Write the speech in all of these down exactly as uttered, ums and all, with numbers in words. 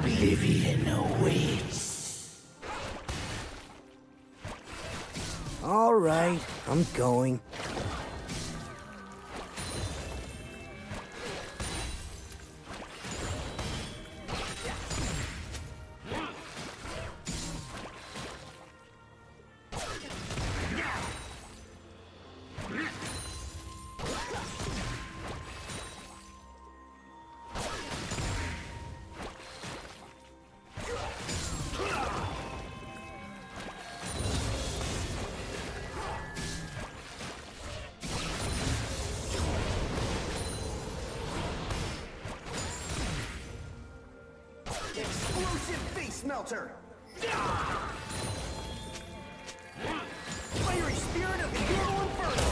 Oblivion awaits. All right, I'm going. Melter! Fiery spirit of the Immortal Inferno!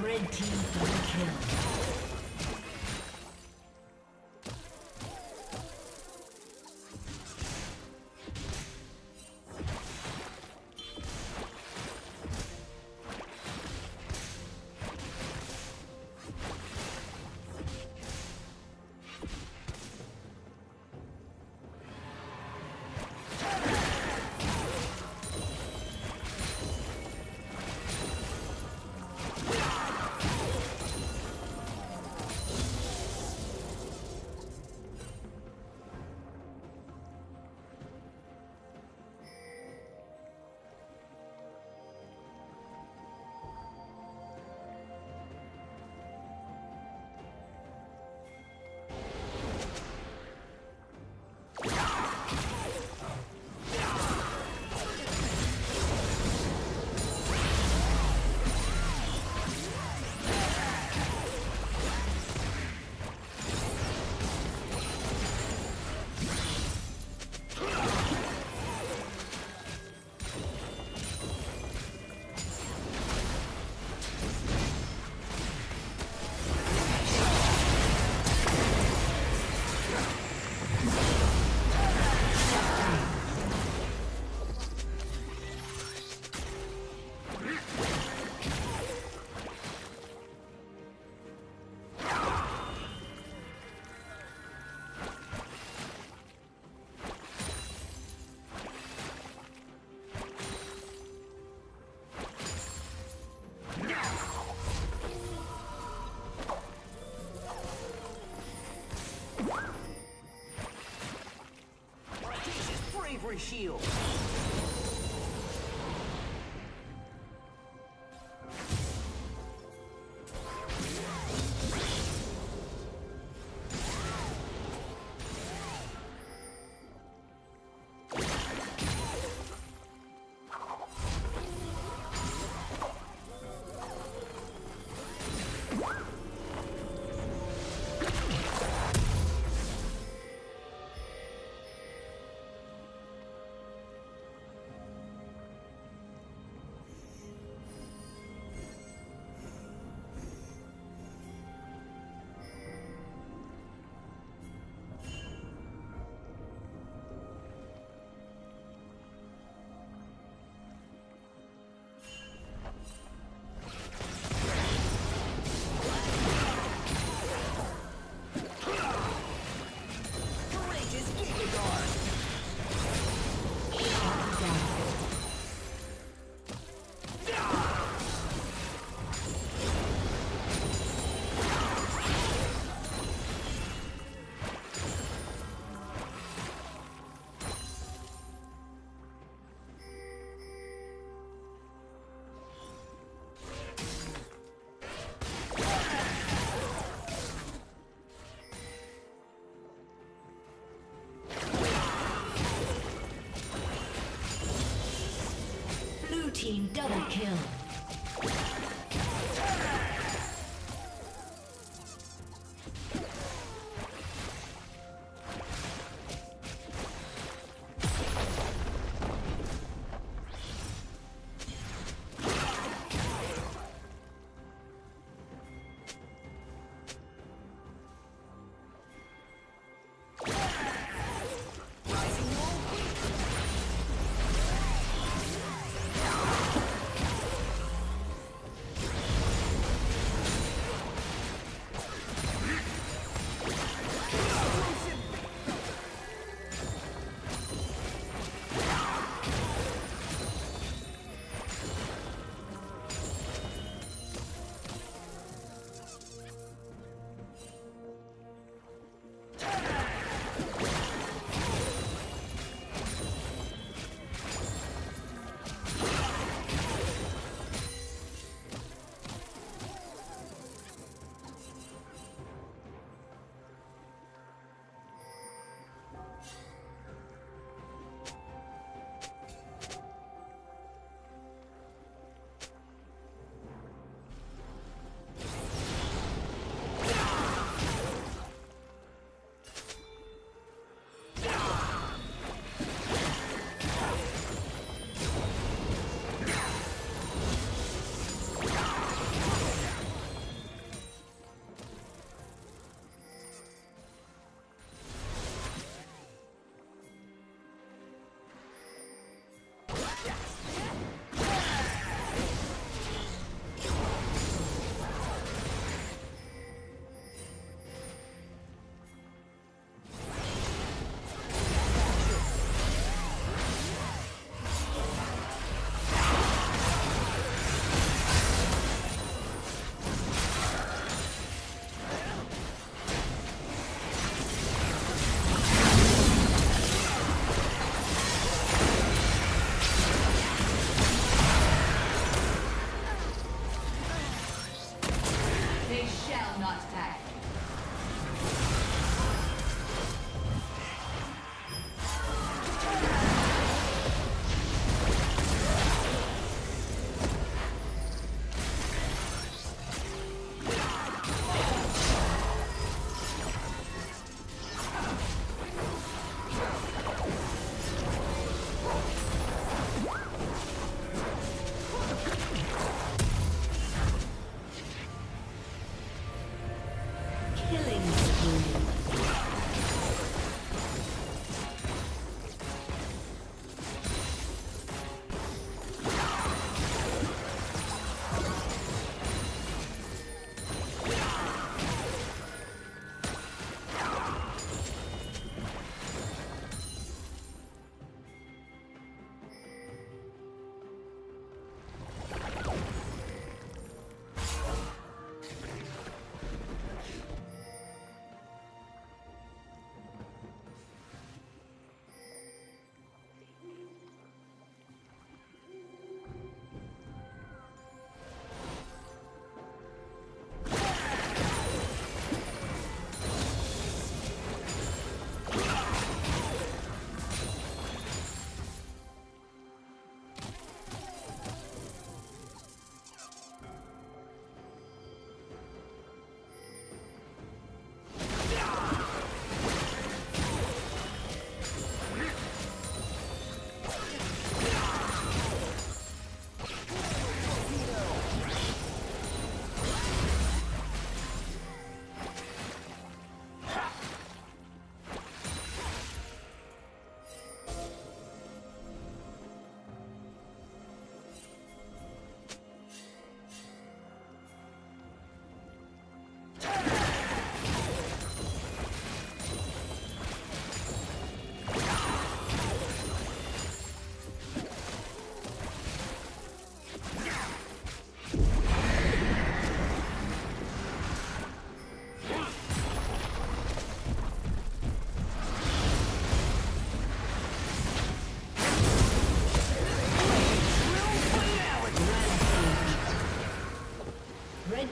Red team double kill. Emperor's shield.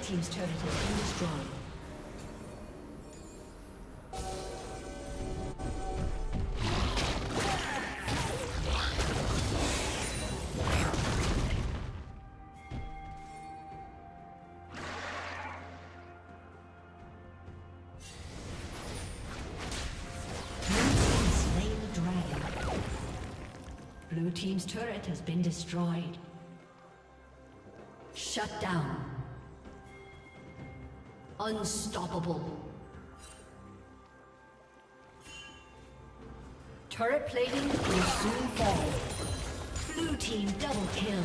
team's turret has been destroyed. Blue team's turret has been destroyed. Shut down. Unstoppable. Turret plating will soon fall. Blue team double kill.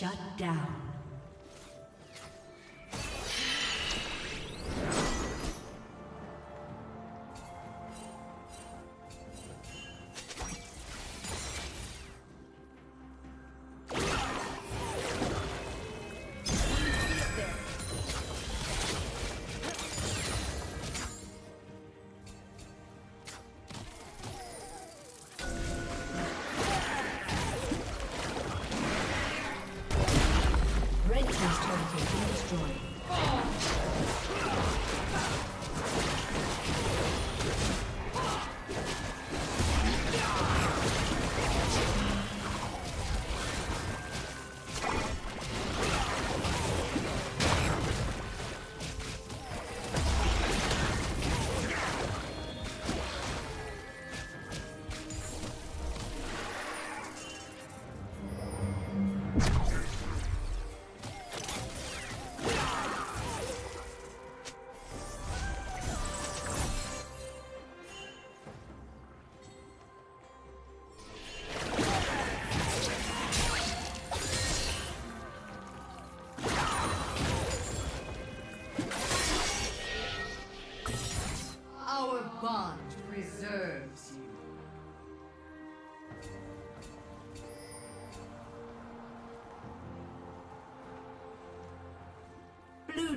Shut down. Blue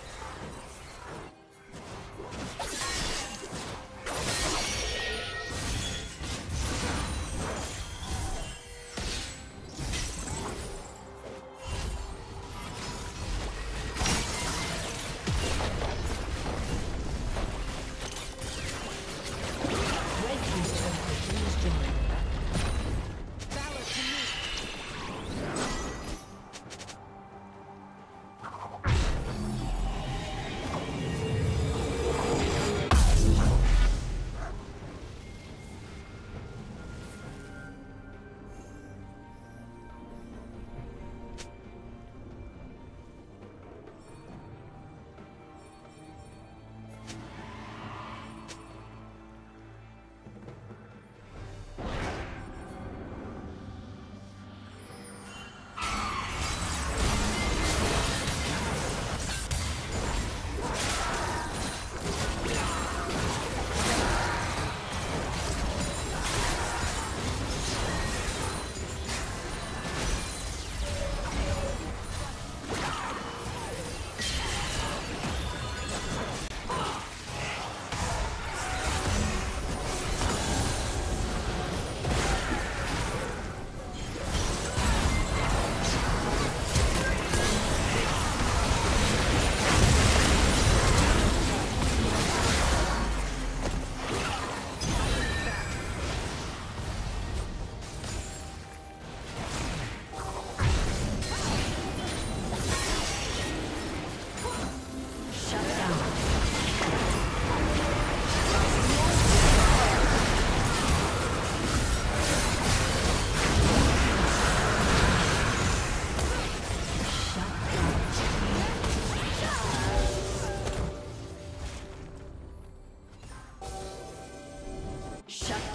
Thank you.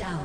down.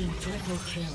Team triple kill.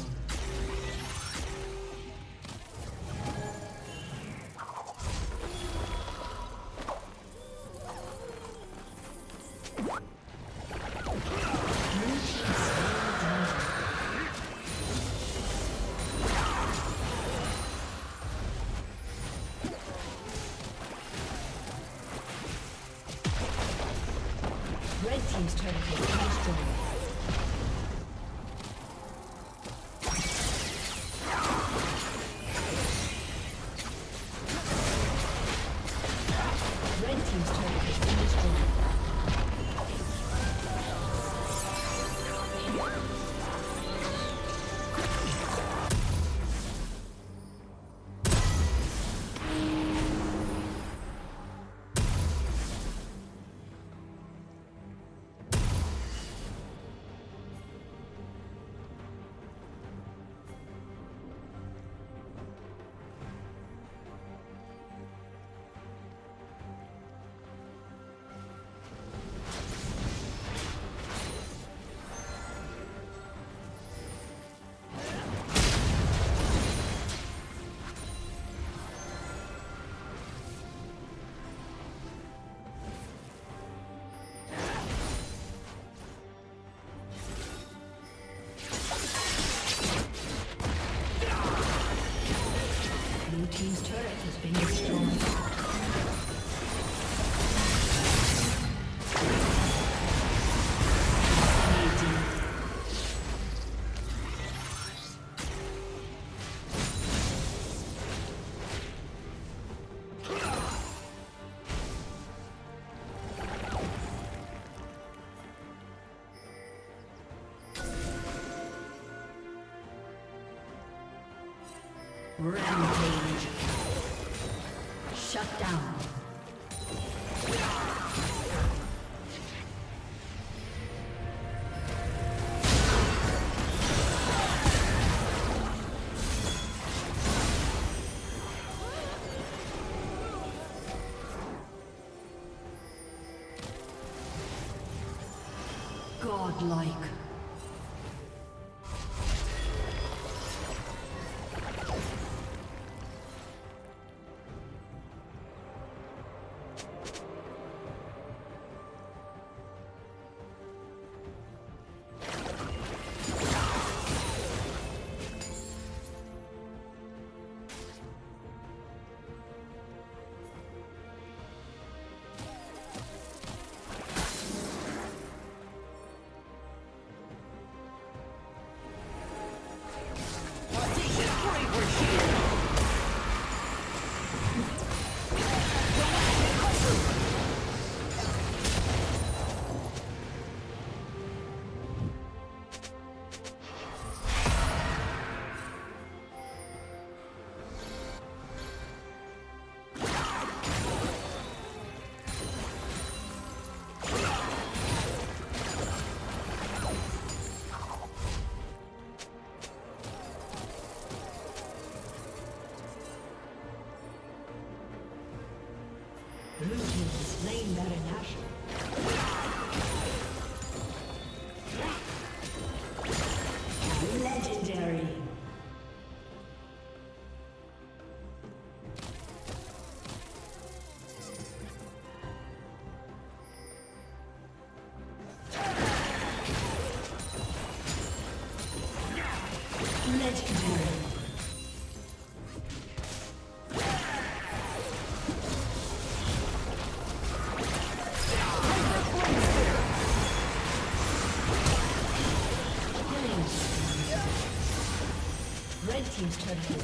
Team's turret has been destroyed. Rampage. Shut down. Godlike. Red team's turret has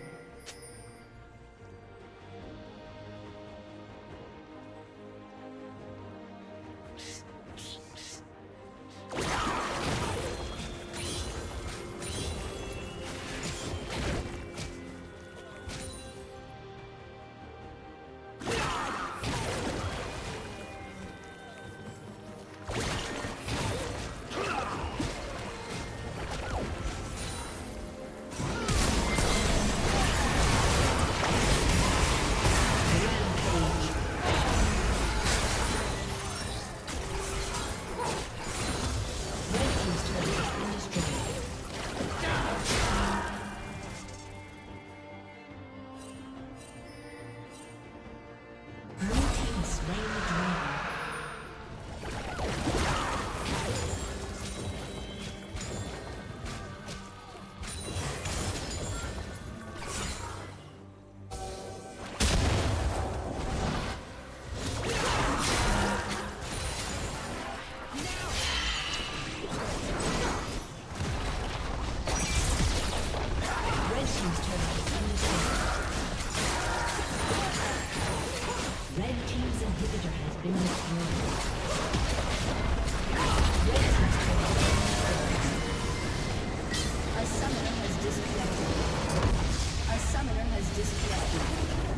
been destroyed. A summoner has disconnected. A summoner has disconnected.